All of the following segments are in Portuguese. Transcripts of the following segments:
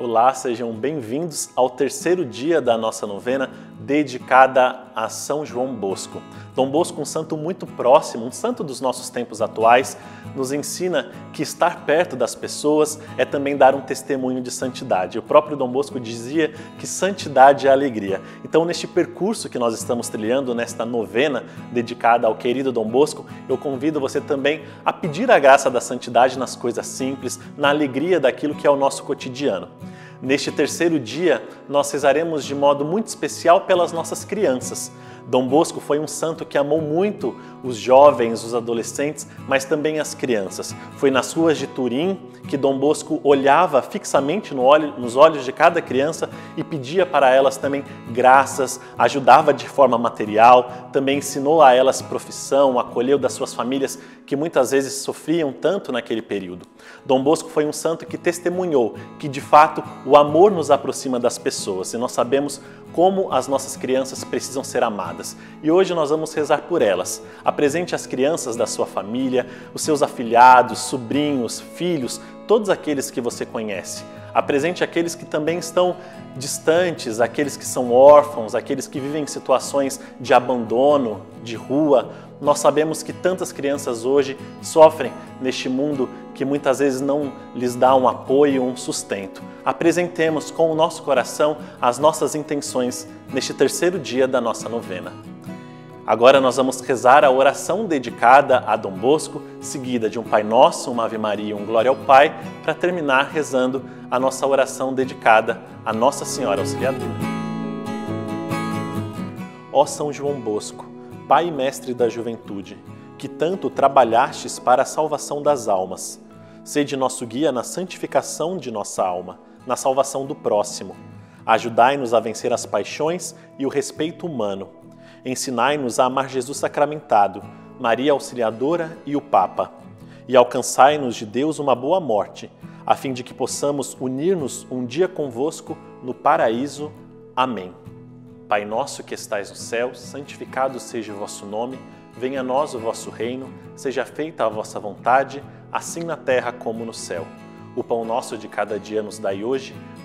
Olá, sejam bem-vindos ao terceiro dia da nossa novena dedicada a São João Bosco. Dom Bosco, um santo muito próximo, um santo dos nossos tempos atuais, nos ensina que estar perto das pessoas é também dar um testemunho de santidade. O próprio Dom Bosco dizia que santidade é alegria. Então, neste percurso que nós estamos trilhando, nesta novena dedicada ao querido Dom Bosco, eu convido você também a pedir a graça da santidade nas coisas simples, na alegria daquilo que é o nosso cotidiano. Neste terceiro dia, nós rezaremos de modo muito especial pelas nossas crianças. Dom Bosco foi um santo que amou muito os jovens, os adolescentes, mas também as crianças. Foi nas ruas de Turim que Dom Bosco olhava fixamente nos olhos de cada criança e pedia para elas também graças, ajudava de forma material, também ensinou a elas profissão, acolheu das suas famílias que muitas vezes sofriam tanto naquele período. Dom Bosco foi um santo que testemunhou que, de fato, o amor nos aproxima das pessoas e nós sabemos como as nossas crianças precisam ser amadas. E hoje nós vamos rezar por elas. Apresente as crianças da sua família, os seus afilhados, sobrinhos, filhos, todos aqueles que você conhece. Apresente aqueles que também estão distantes, aqueles que são órfãos, aqueles que vivem em situações de abandono, de rua. Nós sabemos que tantas crianças hoje sofrem neste mundo que muitas vezes não lhes dá um apoio, um sustento. Apresentemos com o nosso coração as nossas intenções neste terceiro dia da nossa novena. Agora nós vamos rezar a oração dedicada a Dom Bosco, seguida de um Pai Nosso, uma Ave Maria e um Glória ao Pai, para terminar rezando a nossa oração dedicada a Nossa Senhora Auxiliadora. Ó São João Bosco, Pai e Mestre da Juventude, que tanto trabalhastes para a salvação das almas, sede nosso guia na santificação de nossa alma, na salvação do próximo. Ajudai-nos a vencer as paixões e o respeito humano. Ensinai-nos a amar Jesus sacramentado, Maria Auxiliadora e o Papa. E alcançai-nos de Deus uma boa morte, a fim de que possamos unir-nos um dia convosco no paraíso. Amém. Pai nosso que estais no céu, santificado seja o vosso nome. Venha a nós o vosso reino. Seja feita a vossa vontade, assim na terra como no céu. O pão nosso de cada dia nos dai hoje.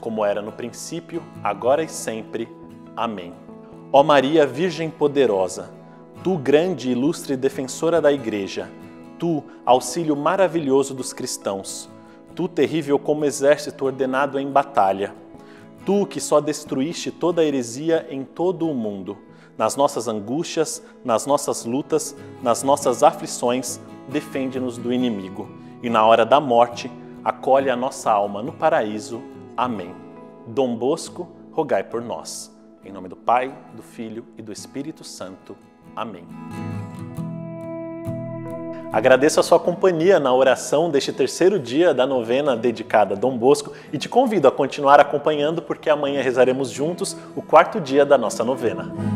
como era no princípio, agora e sempre. Amém. Ó Maria, Virgem poderosa, tu, grande e ilustre defensora da Igreja, tu, auxílio maravilhoso dos cristãos, tu, terrível como exército ordenado em batalha, tu que só destruíste toda a heresia em todo o mundo, nas nossas angústias, nas nossas lutas, nas nossas aflições, defende-nos do inimigo. E na hora da morte, acolhe a nossa alma no paraíso. Amém. Dom Bosco, rogai por nós. Em nome do Pai, do Filho e do Espírito Santo. Amém. Agradeço a sua companhia na oração deste terceiro dia da novena dedicada a Dom Bosco e te convido a continuar acompanhando porque amanhã rezaremos juntos o quarto dia da nossa novena.